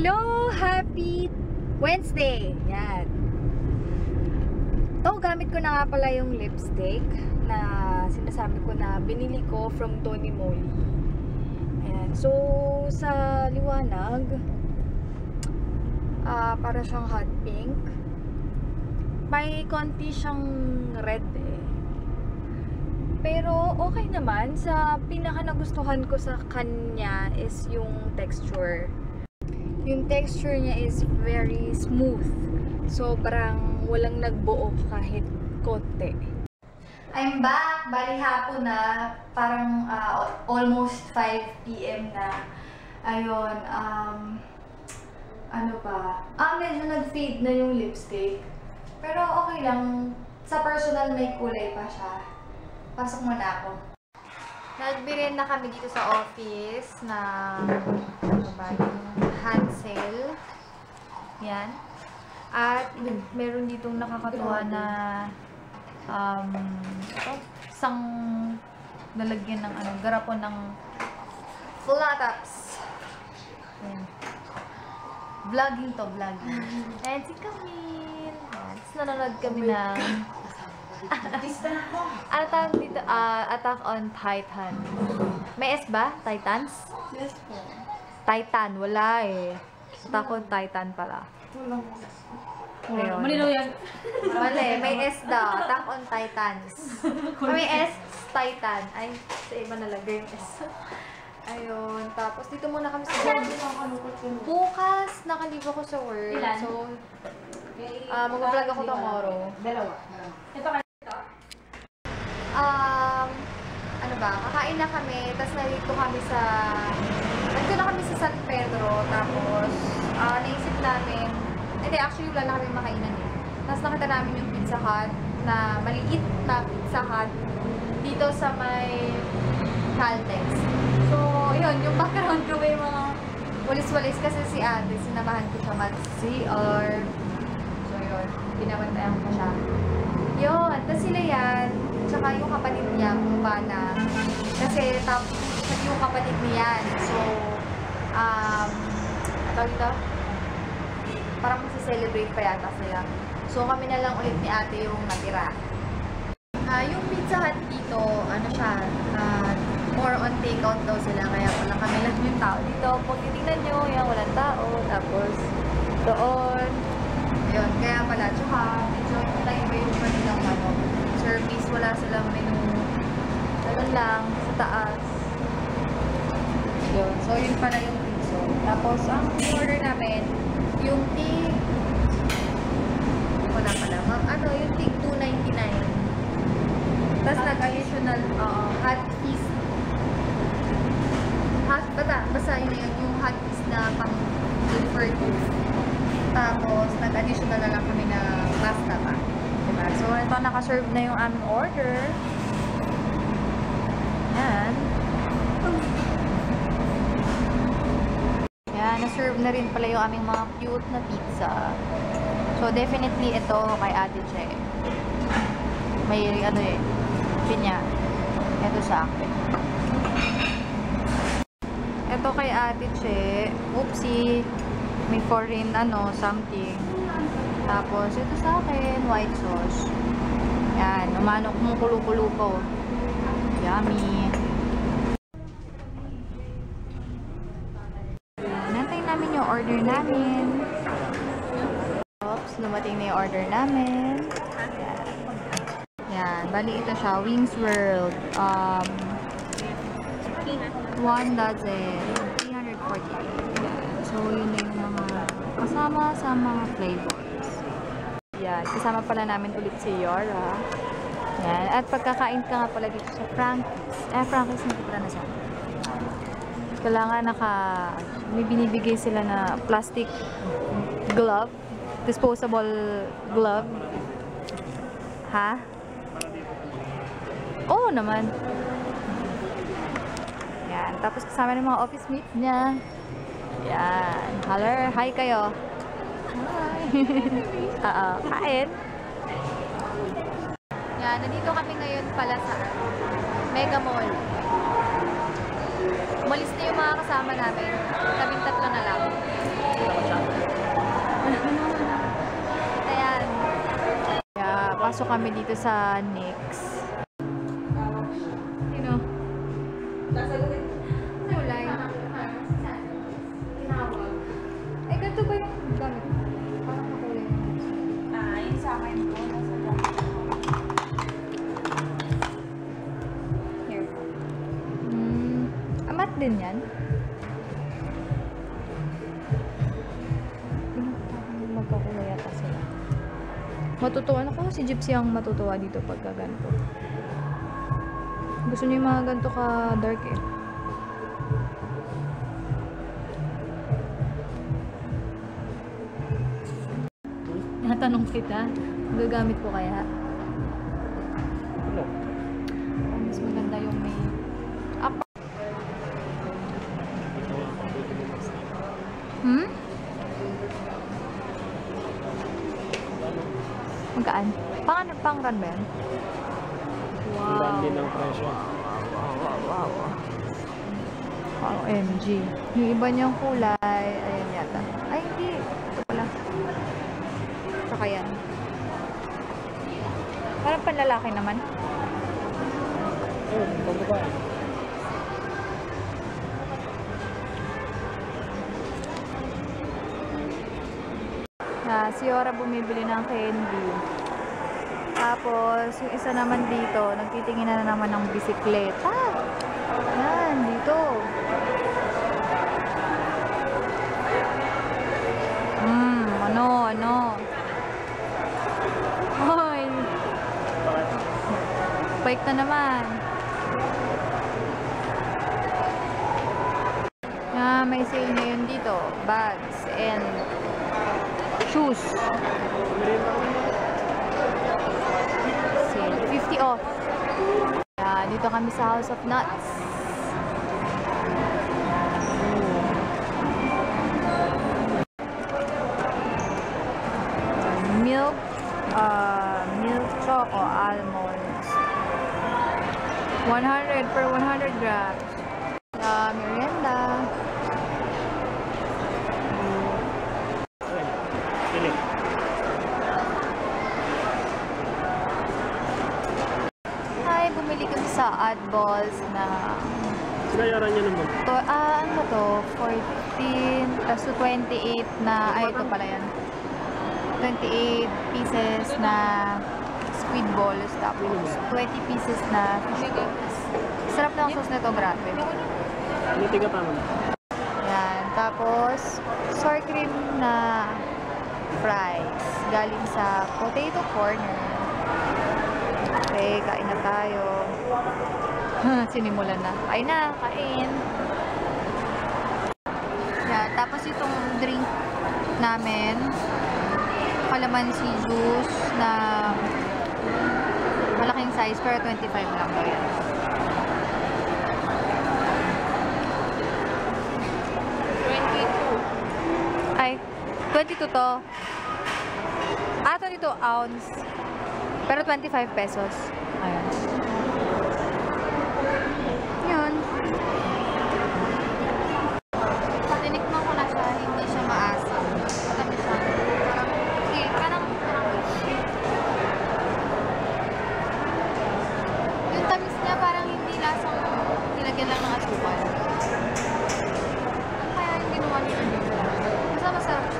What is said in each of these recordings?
Hello! Happy Wednesday! Yan. Ito, gamit ko na nga pala yung lipstick na sinasabi ko na binili ko from Tony Moly. Ayan. So, sa liwanag, para siyang hot pink. May konti siyang red eh. Pero okay naman. Sa pinaka nagustuhan ko sa kanya is yung texture. Yung texture niya is very smooth. Sobrang walang nagbuo kahit konti. I'm back! Bali hapon na. Parang almost 5 PM na. Ayun. Ano pa? Medyo nag-fade na yung lipstick. Pero okay lang. Sa personal may kulay pa siya. Pasok muna ako. Nagbirin na kami dito sa office ng hand sale. Yan. At meron ditong nakakatuwa na isang nalagyan ng garapon ng flat-ups. Vlogging to, vlogging. And si Camille. Tapos nanonood kami ng ano tawag dito? Attack on Titan. May S ba? Titans? Yes po. Titan. Wala eh. Attack on Titan pala. Wala. Malinaw yan. Mali. May S daw. Attack on Titans. May S, Titan. Ay, sa iba nalagay yung S. Ayun. Tapos dito muna kami sa work. Bukas nakaliba ko sa work. So, mag-vlog ako tomorrow. Dalawa. Ito kayo. Ano ba? Kakain na kami, tapos nandito na kami sa San Pedro, tapos naisip namin, actually wala na kami makainan eh. Tapos nakita namin yung Pizza Hut, na maliit na Pizza Hut, dito sa may Caltex. So, yun, yung background ko may mga walis-walis kasi si ate, sinamahan ko siya mag-CR. So, yun, pinabantayan ko siya. Yun, tapos sila yan, tsaka yung kapatid niya, kumpa na, kasi tapos yung kapatid niya, so, parang mag-celebrate pa yata sila. So, kami na lang ulit ni ate yung natira. Yung Pizza Hut dito, ano siya, more on takeout daw sila, kaya wala kami lang yung tao dito. Kung titignan nyo, yan, walang tao, tapos doon, yun, kaya pala, tsaka, medyo iba yung kanilang service, wala silang menu, ganun lang, sa taas. Yun, so yun pala yung pizza. Tapos, ang order namin, yung tig, wala pala, yung tig 299. Tapos, nag-additional hot piece. Basahin na yun, yung hot piece na pang-deferred piece. Tapos, nag-additional na lang kami na pasta pa. Diba? So, ito, nakaserve na yung aming order. Ayan. Ayan, naserve na rin pala yung aming mga cute na pizza. So, definitely ito kay Ate Che. May, pinya. Ito sa akin. Ito kay Ate Che. Oopsie. May foreign, something. Tapos, ito sa akin, white sauce. Yan, umanok mong kulo-kulo ko. Yummy. Nantayin namin yung order namin. Oops, lumating na yung order namin. Yan, bali ito siya, Wings World. 1 dozen, 348. So, yun yung mga kasama sa mga flavors. Yan. Kasama pala namin ulit si Yora. Yan. At pagkakain ka nga pala dito sa Frankie's. Frankie's na pala na siya. Kailangan may binibigay sila na plastic glove. Disposable glove. Ha? Oo naman. Yan. Tapos kasama ng mga office mates niya. Yan. Hello. Hi kayo. Hi. Kain. Yan. Nandito kami ngayon pala sa Mega Mall. Umalis na yung mga kasama namin. Kaming tatlo na lang. papasok kami dito sa NYX. Sino? Eh, ganito ba yung gamit? Parang makulay. Ah, yun sa akin po. Nasa gamit. Here. Amat din yan? Magkakulay yata sila. Matutuwa na ko. Si Gypsy ang matutuwa dito pagka ganito. Gusto niyo yung mga ganito ka dark eh. Natanong kita, gagamit po kaya? Wala. Mas maganda yung may apa. Magkaan? Pang-run ba yan? Wow. OMG. Yung iba niyang kulay, ayan yata. Ay, hindi. Ito pala. Saka yan. Parang panlalaki naman. Ayun, pagbabae. Si Yora bumibili ng candy. Tapos, yung isa naman dito, nagtitingin na naman ng bisikleta. Yan, dito. Ano? Hoy! Bike na naman. Ah, may sale ngayon dito. Bags and shoes. 50 off. Yeah, dito kami sa House of Nuts. Milk choco almonds. 100 per 100 grams. Merienda. Sa oddballs na bayaran niya naman. To, ano to? 14 plus 28 na, ay ito pala yan. 28 pieces na squid balls tapos 20 pieces na fish balls. Sarap na ang sauce nito, grabe. Nitiga pa mo. Yan, tapos sour cream na fries galing sa Potato Corner. Okay, kain na tayo. Sinimulan na. Kain na, kain. Yeah, tapos itong drink namin, kalamansi juice na malaking size pero 25 lang ba yan. Ay, 22 to. Ah, 22 ounce. Pero 25 pesos. Ayan. Yun. Tinikman ko na siya, hindi siya maasa. Matamis siya. Parang yung tamis niya parang hindi lasang nilagyan lang ng asukal. Kaya yung ginawa niya dito. Basta masarap siya.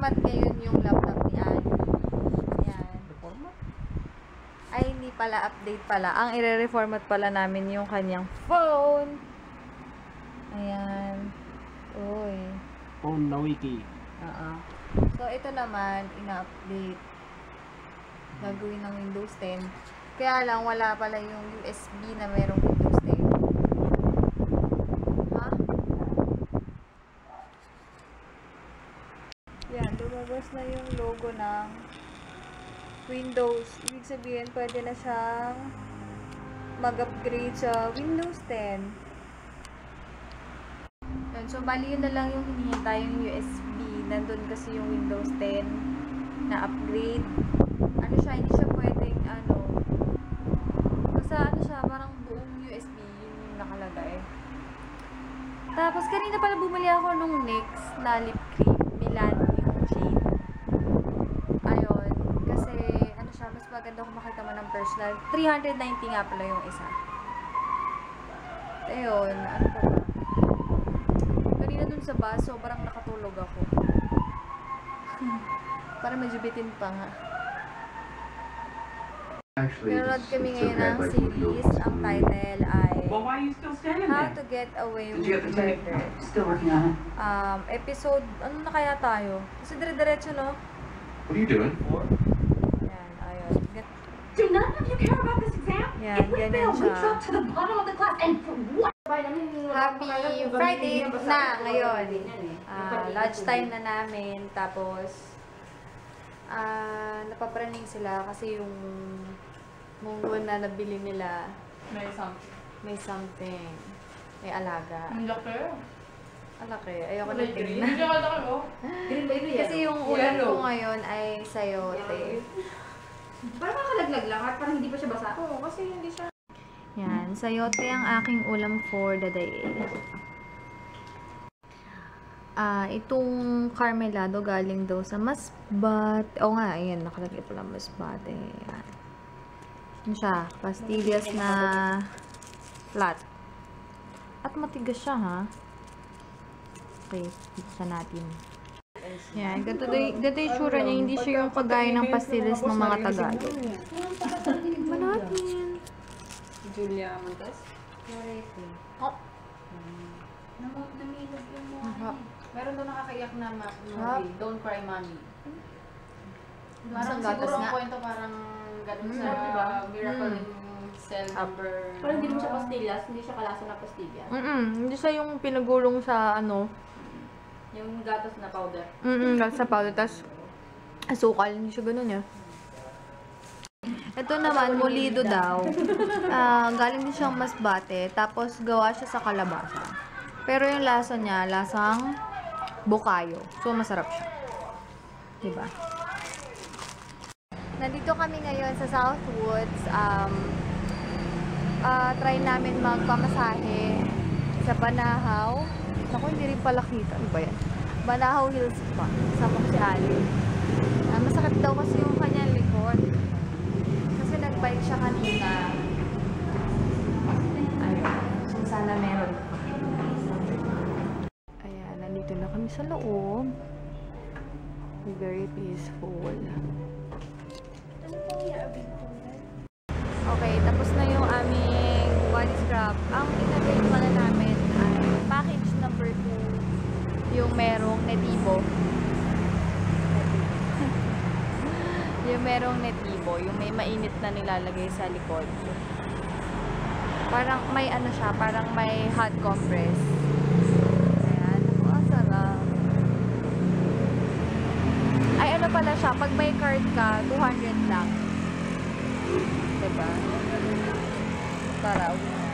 format ngayon yung laptop ni Annie. Ayan. Reformat? Ay, hindi pala. Update pala. Ang i-reformat pala namin yung kanyang phone. Ayan. Uy. Phone na wiki. Oo. So, ito naman, ina-update. Gagawin ng Windows 10. Kaya lang, wala pala yung USB na merong Windows 10. Ha? Yan, lumabas na yung logo ng Windows. Ibig sabihin, pwede na siyang mag-upgrade sa Windows 10. Yan, so, bali yun na lang yung hinihintay yung USB. Nandun kasi yung Windows 10 na upgrade. Ano siya, hindi siya pwedeng ano, kasi ano siya, parang buong USB yung nakalagay. Tapos kanina pala bumili ako nung NYX na lip cream, Milani yung shade. Ayun, kasi ano siya, mas maganda kung makita mo ng personal. 390 nga pala yung isa. Ayun, ano po ba? Kanina dun sa bus, sobrang nakatulog ako. Para majubitin pa nga. Nanonood kami ngayon ng series. Ang title ay How to Get Away with Murder. Episode, ano na kaya tayo? Kasi dire-diretso, no? What are you doing? Yan, ayun. Do none of you care about this exam? Yan, ganyan siya. Happy Friday na ngayon. Lunch time na namin. Tapos, napapraning sila kasi yung munggo na nabili nila may something may alaga ang laki ayoko na tingnan kasi yung ulam ko ngayon ay sayote. Parang makalaglag lang at parang hindi pa siya basa. Oo, kasi hindi siya yan. Sayote ang aking ulam for the day. Itong Carmelado galing daw sa Masbat. Oo nga, ayan, nakalagay pala Masbat. Ayan. Yan siya, pastillas na flat. At matigas siya, ha? Okay, pizza natin. Ayan, ganito yung tsura niya. Hindi siya yung kagaya ng pastillas ng mga Tagalog. Tignan natin. Julia Montes? Torete. Oh! Namilog yung Milani. Meron doon nakakaiyak na movie, Don't Cry Mommy. Parang siguro ang kwento parang ganun sa Miracle in Silver. Parang hindi siya pastillas, hindi siya kalasa na pastillas. Hindi siya yung pinagulong sa ano. Yung gatas na powder. Gatas na powder, tas asukal, hindi siya ganun niya. Ito naman, molido daw. Galing din siyang Masbate, tapos gawa siya sa kalabasa. Pero yung lasa niya, lasang bukayo. So, masarap siya. Diba? Nandito kami ngayon sa Southwoods. Try namin magpamasahe sa Panahaw. Ako, hindi rin pala kita. Ano ba yan? Panahaw Hills Park. Sama ko si Ali. Masakit daw kasi yung kanyang likod. Kasi nagbike siya kanina. Ayun. So, sana meron. Dito na kami sa loob. Very peaceful. Okay, tapos na yung aming body scrub. Ang inagay pala namin ay package number 2. Yung merong netibo. Yung may mainit na nilalagay sa likod. Parang may ano siya, parang may hot compress. Pala siya, pag may card ka, 200 lang. Diba? Tara,